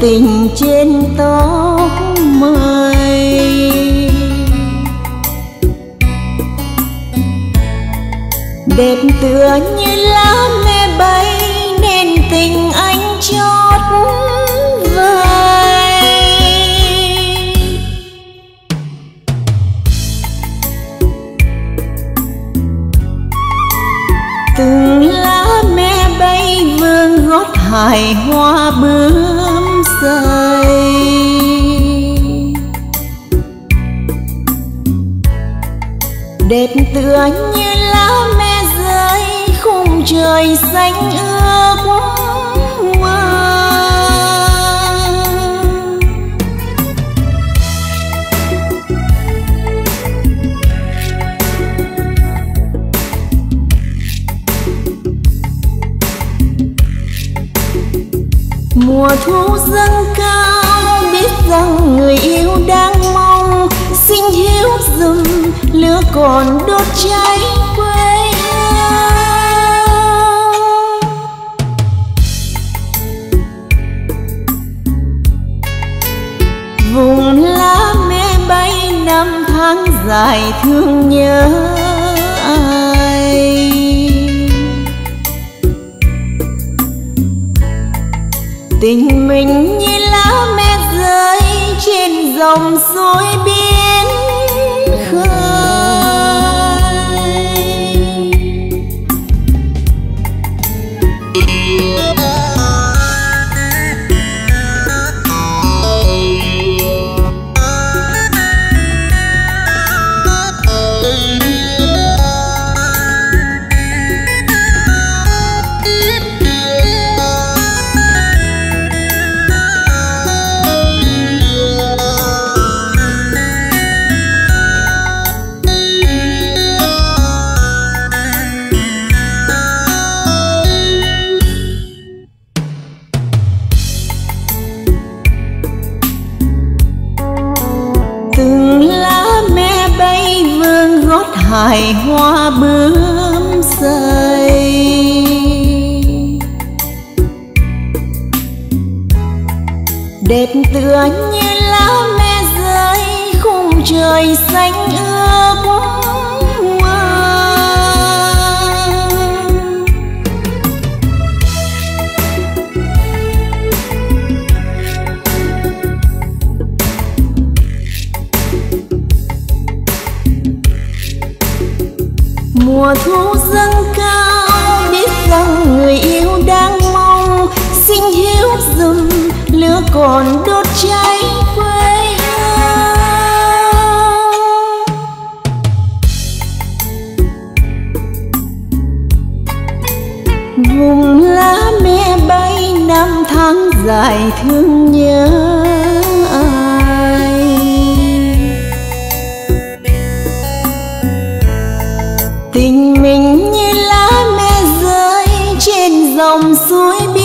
tình trên tóc mây. Đẹp tựa như lá me bay nên tình anh chót vơi. Từng lá me bay vương gót hài hoa bướm rơi. Đẹp tựa như lá me trời xanh ước mơ. Mùa thu dâng cao biết rằng người yêu đang mong, xin hiếu rừng lửa còn đốt cháy quê. Vùng lá me bay năm tháng dài thương nhớ ai. Tình mình như lá me rơi trên dòng suối biển khơi. Hài hoa bướm rơi. Đẹp tựa như lá me rơi khung trời xanh ước mơ. Mùa thu dâng cao biết rằng người yêu đang mong, xin hiếu rừng lửa còn đốt cháy quê hương. Vùng lá me bay năm tháng dài thương nhớ ai. Tình mình như lá me rơi trên dòng suối biển.